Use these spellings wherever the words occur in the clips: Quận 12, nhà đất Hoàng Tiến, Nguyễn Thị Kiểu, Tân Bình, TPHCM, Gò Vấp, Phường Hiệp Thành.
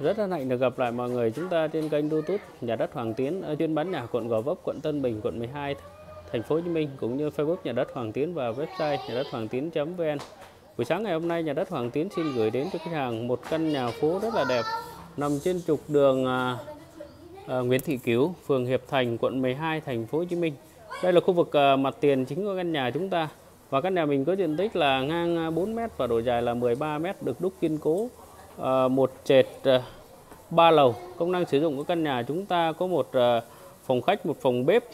Rất hân hạnh được gặp lại mọi người chúng ta trên kênh YouTube Nhà đất Hoàng Tiến, chuyên bán nhà quận Gò Vấp, quận Tân Bình, quận 12, thành phố Hồ Chí Minh, cũng như Facebook Nhà đất Hoàng Tiến và website nhà đất Hoàng Tiến.vn. Buổi sáng ngày hôm nay, Nhà đất Hoàng Tiến xin gửi đến cho khách hàng một căn nhà phố rất là đẹp nằm trên trục đường Nguyễn Thị Kiểu, phường Hiệp Thành, quận 12, thành phố Hồ Chí Minh. Đây là khu vực mặt tiền chính của căn nhà chúng ta, và căn nhà mình có diện tích là ngang 4m và độ dài là 13m, được đúc kiên cố, một trệt 3 lầu. Công năng sử dụng của căn nhà chúng ta có một phòng khách, một phòng bếp,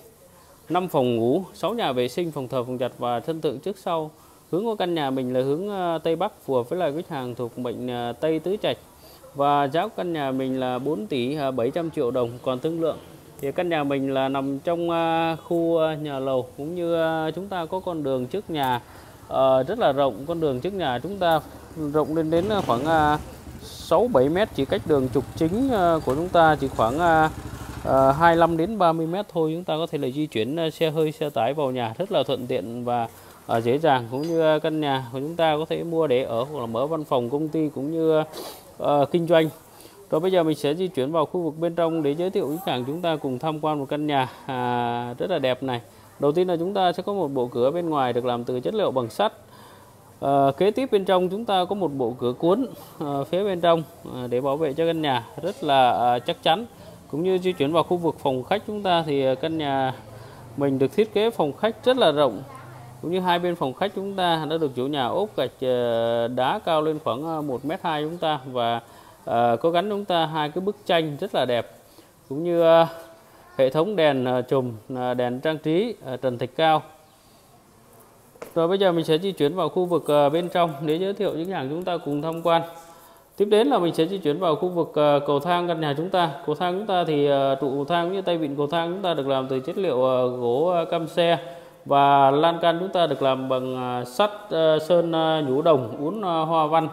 5 phòng ngủ, 6 nhà vệ sinh, phòng thờ, phòng giặt và sân thượng trước sau. Hướng của căn nhà mình là hướng Tây Bắc, phù hợp với lại khách hàng thuộc mệnh Tây Tứ Trạch, và giá của căn nhà mình là 4 tỷ 700 triệu đồng, còn thương lượng. Thì căn nhà mình là nằm trong khu nhà lầu, cũng như chúng ta có con đường trước nhà rất là rộng. Con đường trước nhà chúng ta rộng lên đến khoảng 6-7 mét, chỉ cách đường trục chính của chúng ta chỉ khoảng 25 đến 30 mét thôi. Chúng ta có thể là di chuyển xe hơi, xe tải vào nhà rất là thuận tiện và dễ dàng. Cũng như căn nhà của chúng ta có thể mua để ở hoặc là mở văn phòng, công ty, cũng như kinh doanh. Rồi bây giờ mình sẽ di chuyển vào khu vực bên trong để giới thiệu khách hàng chúng ta cùng tham quan một căn nhà rất là đẹp này. Đầu tiên là chúng ta sẽ có một bộ cửa bên ngoài được làm từ chất liệu bằng sắt. Kế tiếp bên trong chúng ta có một bộ cửa cuốn phía bên trong để bảo vệ cho căn nhà rất là chắc chắn. Cũng như di chuyển vào khu vực phòng khách chúng ta, thì căn nhà mình được thiết kế phòng khách rất là rộng. Cũng như hai bên phòng khách chúng ta đã được chủ nhà ốp gạch đá cao lên khoảng 1m2 chúng ta, và có gắn chúng ta hai cái bức tranh rất là đẹp. Cũng như hệ thống đèn chùm, đèn trang trí trần thạch cao. Rồi bây giờ mình sẽ di chuyển vào khu vực bên trong để giới thiệu những hàng chúng ta cùng tham quan. Tiếp đến là mình sẽ di chuyển vào khu vực cầu thang căn nhà chúng ta. Cầu thang chúng ta thì trụ cầu thang cũng như tay vịn cầu thang chúng ta được làm từ chất liệu gỗ cam xe, và lan can chúng ta được làm bằng sắt, sơn nhũ đồng uốn hoa văn,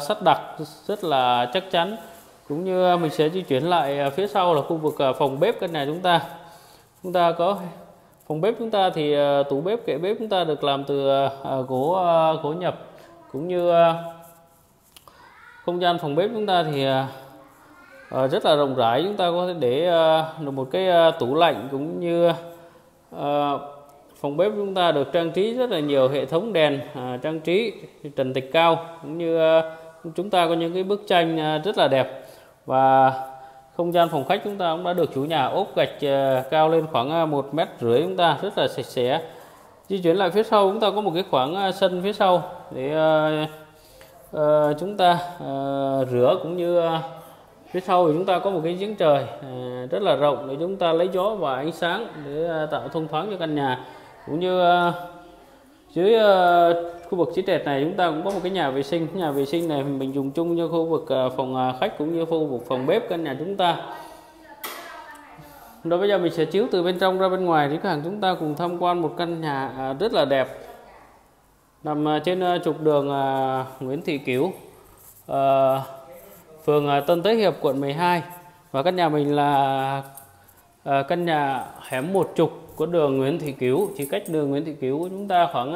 sắt đặc rất là chắc chắn. Cũng như mình sẽ di chuyển lại phía sau là khu vực phòng bếp căn nhà chúng ta. Chúng ta có phòng bếp chúng ta thì tủ bếp, kệ bếp chúng ta được làm từ gỗ nhập. Cũng như không gian phòng bếp chúng ta thì rất là rộng rãi. Chúng ta có thể để được một cái tủ lạnh. Cũng như phòng bếp chúng ta được trang trí rất là nhiều hệ thống đèn trang trí trần thạch cao. Cũng như chúng ta có những cái bức tranh rất là đẹp, và không gian phòng khách chúng ta cũng đã được chủ nhà ốp gạch cao lên khoảng 1,5 mét, chúng ta rất là sạch sẽ. Di chuyển lại phía sau chúng ta có một cái khoảng sân phía sau để chúng ta rửa. Cũng như phía sau thì chúng ta có một cái giếng trời rất là rộng để chúng ta lấy gió và ánh sáng để tạo thông thoáng cho căn nhà. Cũng như dưới khu vực dưới trệt này chúng ta cũng có một cái nhà vệ sinh. Nhà vệ sinh này mình dùng chung cho khu vực phòng khách cũng như khu vực phòng bếp căn nhà chúng ta. Rồi bây giờ mình sẽ chiếu từ bên trong ra bên ngoài để khách hàng chúng ta cùng tham quan một căn nhà rất là đẹp nằm trên trục đường Nguyễn Thị Kiểu, phường Tân Tới Hiệp, quận 12. Và căn nhà mình là căn nhà hẻm 1 trục của đường Nguyễn Thị Kiểu, chỉ cách đường Nguyễn Thị Kiểu của chúng ta khoảng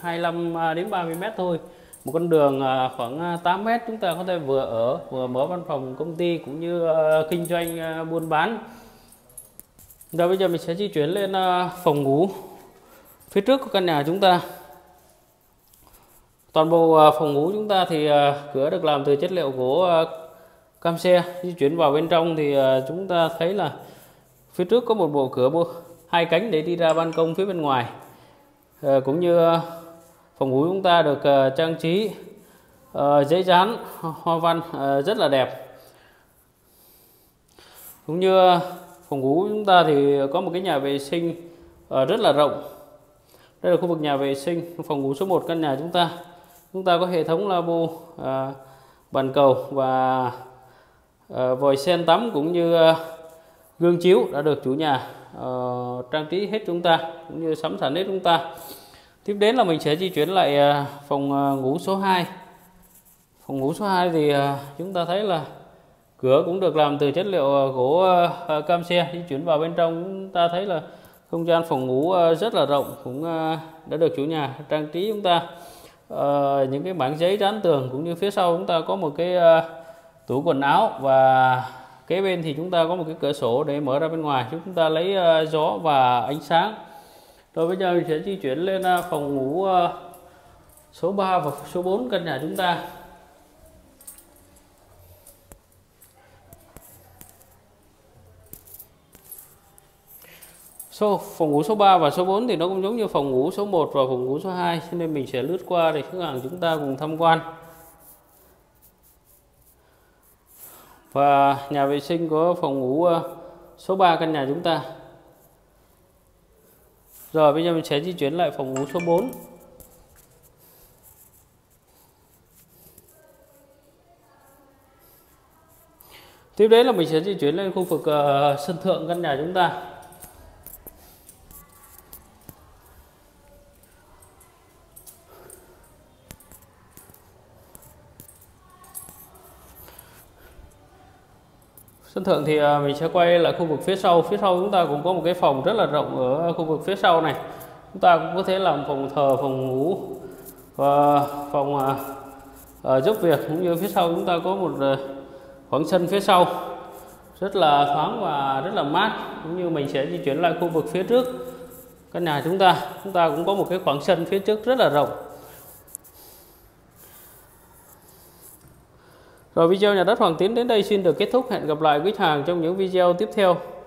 25 đến 30 mét thôi. Một con đường khoảng 8 mét, chúng ta có thể vừa ở vừa mở văn phòng, công ty, cũng như kinh doanh buôn bán. Rồi bây giờ mình sẽ di chuyển lên phòng ngủ phía trước của căn nhà chúng ta. Toàn bộ phòng ngủ chúng ta thì cửa được làm từ chất liệu gỗ cam xe. Di chuyển vào bên trong thì chúng ta thấy là phía trước có một bộ cửa 2 cánh để đi ra ban công phía bên ngoài. Cũng như phòng ngủ chúng ta được trang trí giấy dán hoa văn rất là đẹp. Cũng như phòng ngủ chúng ta thì có một cái nhà vệ sinh rất là rộng. Đây là khu vực nhà vệ sinh, phòng ngủ số 1 căn nhà chúng ta. Chúng ta có hệ thống lavabo, bàn cầu và vòi sen tắm, cũng như gương chiếu đã được chủ nhà trang trí hết chúng ta, cũng như sắm sẵn hết chúng ta. Tiếp đến là mình sẽ di chuyển lại phòng ngủ số 2. Phòng ngủ số 2 thì chúng ta thấy là cửa cũng được làm từ chất liệu gỗ cam xe. Di chuyển vào bên trong chúng ta thấy là không gian phòng ngủ rất là rộng, cũng đã được chủ nhà trang trí chúng ta những cái bảng giấy dán tường. Cũng như phía sau chúng ta có một cái tủ quần áo, và kế bên thì chúng ta có một cái cửa sổ để mở ra bên ngoài, chúng ta lấy gió và ánh sáng. Rồi bây giờ mình sẽ di chuyển lên phòng ngủ số 3 và số 4 căn nhà chúng ta. Phòng ngủ số 3 và số 4 thì nó cũng giống như phòng ngủ số 1 và phòng ngủ số 2, cho nên mình sẽ lướt qua để khách hàng chúng ta cùng tham quan. Và nhà vệ sinh của phòng ngủ số 3 căn nhà chúng ta. Rồi bây giờ mình sẽ di chuyển lại phòng ngủ số 4. Tiếp đến là mình sẽ di chuyển lên khu vực sân thượng căn nhà chúng ta. Sân thượng thì mình sẽ quay lại khu vực phía sau. Phía sau chúng ta cũng có một cái phòng rất là rộng ở khu vực phía sau này. Chúng ta cũng có thể làm phòng thờ, phòng ngủ và phòng giúp việc. Cũng như phía sau chúng ta có một khoảng sân phía sau rất là thoáng và rất là mát. Cũng như mình sẽ di chuyển lại khu vực phía trước căn nhà chúng ta. Chúng ta cũng có một cái khoảng sân phía trước rất là rộng. Rồi video nhà đất Hoàng Tiến đến đây xin được kết thúc. Hẹn gặp lại quý khách hàng trong những video tiếp theo.